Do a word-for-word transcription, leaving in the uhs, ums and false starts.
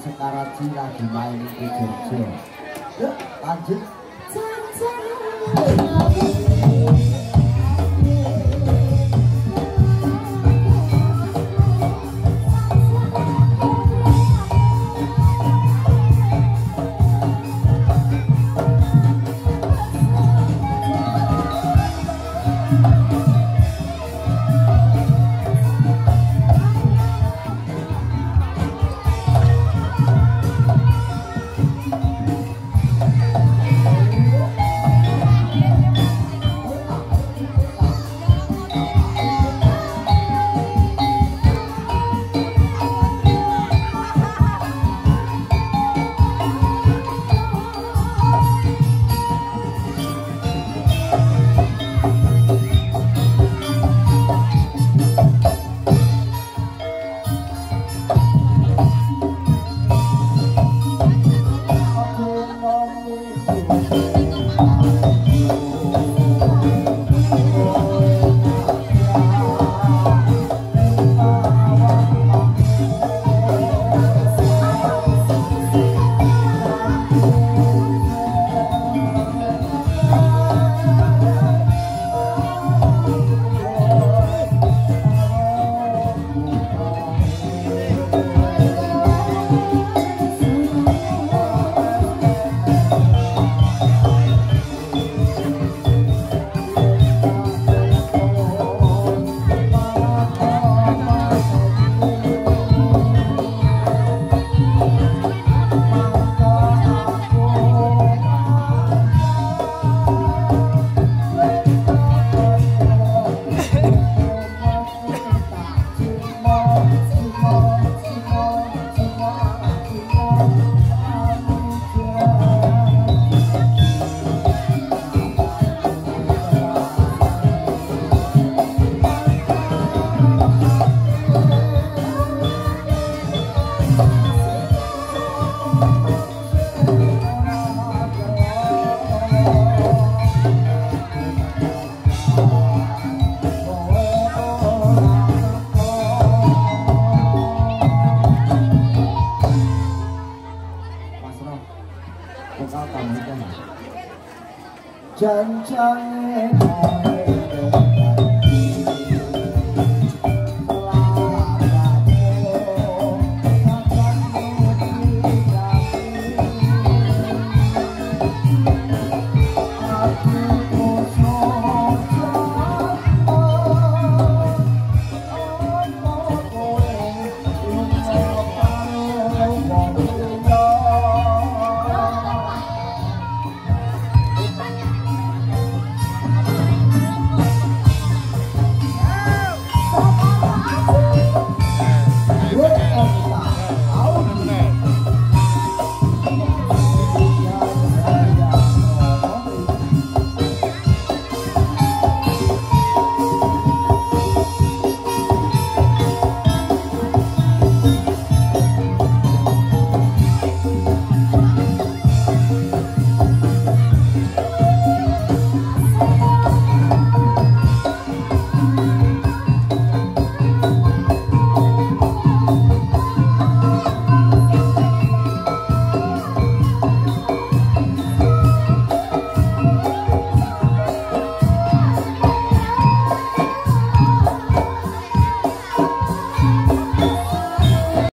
Sekarang lagi main di Jogja. Lanjut. Chang chang